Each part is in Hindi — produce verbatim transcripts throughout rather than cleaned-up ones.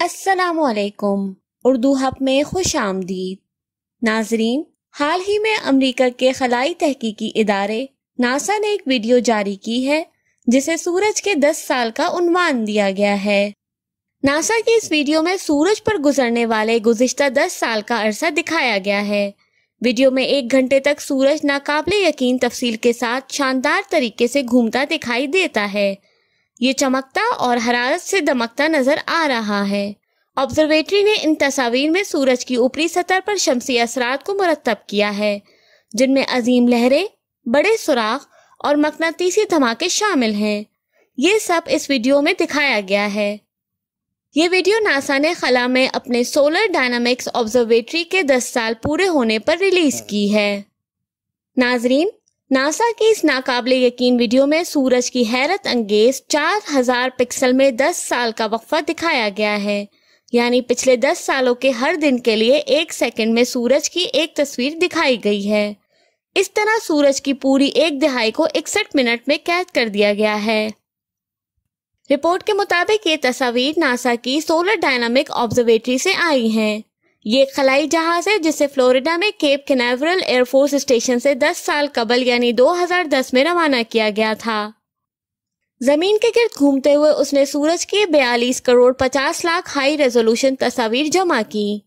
अस्सलामुअलैकुम, उर्दू हब में खुश आमदीद नाजरीन। हाल ही में अमरीका के खलाई तहकीकी इदारे नासा ने एक वीडियो जारी की है जिसे सूरज के दस साल का उन्वान दिया गया है। नासा की इस वीडियो में सूरज पर गुजरने वाले गुज़िश्ता दस साल का अरसा दिखाया गया है। वीडियो में एक घंटे तक सूरज नाकाबिले यकीन तफसील के साथ शानदार तरीके से घूमता दिखाई देता है। ये चमकता और हरारत से दमकता नजर आ रहा है। ऑब्जर्वेटरी ने इन तस्वीर में सूरज की ऊपरी सतह पर शमसी असरात को मुरतब किया है, जिनमें अजीम लहरें, बड़े सुराख और मकनातीसी धमाके शामिल हैं। ये सब इस वीडियो में दिखाया गया है। ये वीडियो नासा ने खला में अपने सोलर डायनामिक्स ऑब्जर्वेटरी के दस साल पूरे होने पर रिलीज की है। नाजरीन, नासा की इस नाकाबिले यकीन वीडियो में सूरज की हैरत अंगेज चार हजार पिक्सल में दस साल का वक्फा दिखाया गया है, यानी पिछले दस सालों के हर दिन के लिए एक सेकंड में सूरज की एक तस्वीर दिखाई गई है। इस तरह सूरज की पूरी एक दिहाई को इकसठ मिनट में कैद कर दिया गया है। रिपोर्ट के मुताबिक ये तस्वीर नासा की सोलर डायनामिक ऑब्जर्वेटरी से आई हैं। ये खलाई जहाज है जिसे फ्लोरिडा में केप कैनावरल एयरफोर्स स्टेशन से दस साल कबल यानी दो हज़ार दस में रवाना किया गया था। जमीन के गिर्द घूमते हुए उसने सूरज की बयालीस करोड़ पचास लाख हाई रेजोल्यूशन तस्वीर जमा की,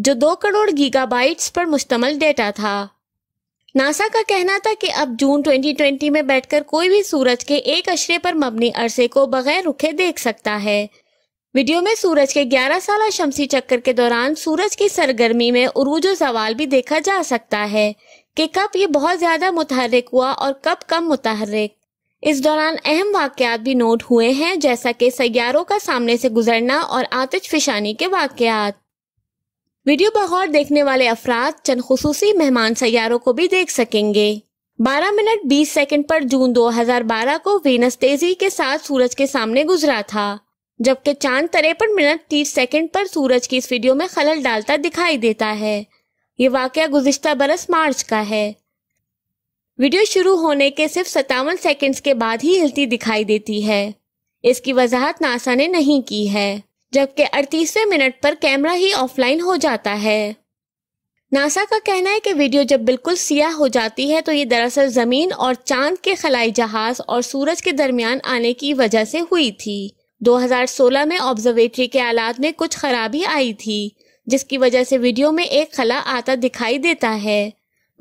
जो दो करोड़ गीगाबाइट्स पर मुश्तमल डेटा था। नासा का कहना था कि अब जून दो हज़ार बीस में बैठकर कोई भी सूरज के एक अशरे पर मबनी अरसे को बगैर रुके देख सकता है। वीडियो में सूरज के ग्यारह साला शमसी चक्कर के दौरान सूरज की सरगर्मी में उरूज और ज़वाल भी देखा जा सकता है कि कब ये बहुत ज्यादा मुतहर्रिक हुआ और कब कम मुतहर्रिक। इस दौरान अहम वाकयात भी नोट हुए हैं, जैसा कि सैयारों का सामने से गुजरना और आतिश फिशानी के वाकयात। वीडियो बगौर देखने वाले अफराद चंद खुसूसी मेहमान सैयारों को भी देख सकेंगे। बारह मिनट बीस सेकंड पर जून दो हज़ार बारह को वीनस तेजी के साथ सूरज के सामने गुजरा था, जबकि चांद तिरपन मिनट तीस सेकंड पर सूरज की इस वीडियो में खलल डालता दिखाई देता है। ये वाकया गुज़िश्ता बरस मार्च का है। वीडियो शुरू होने के सिर्फ सत्तावन सेकंड्स के बाद ही हिलती दिखाई देती है। इसकी वजाहत नासा ने नहीं की है, जबकि अड़तीसवें मिनट पर कैमरा ही ऑफलाइन हो जाता है। नासा का कहना है कि वीडियो जब बिल्कुल सियाह हो जाती है तो ये दरअसल जमीन और चांद के खलाई जहाज और सूरज के दरमियान आने की वजह से हुई थी। दो हज़ार सोलह में ऑब्जर्वेटरी के आलात में कुछ खराबी आई थी, जिसकी वजह से वीडियो में एक खला आता दिखाई देता है।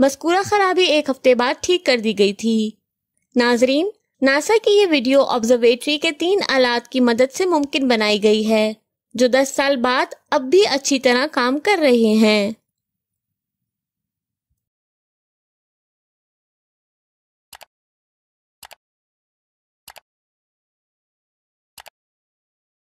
मस्कूरा खराबी एक हफ्ते बाद ठीक कर दी गई थी। नाजरीन, नासा की ये वीडियो ऑब्जर्वेटरी के तीन आलात की मदद से मुमकिन बनाई गई है, जो दस साल बाद अब भी अच्छी तरह काम कर रहे हैं।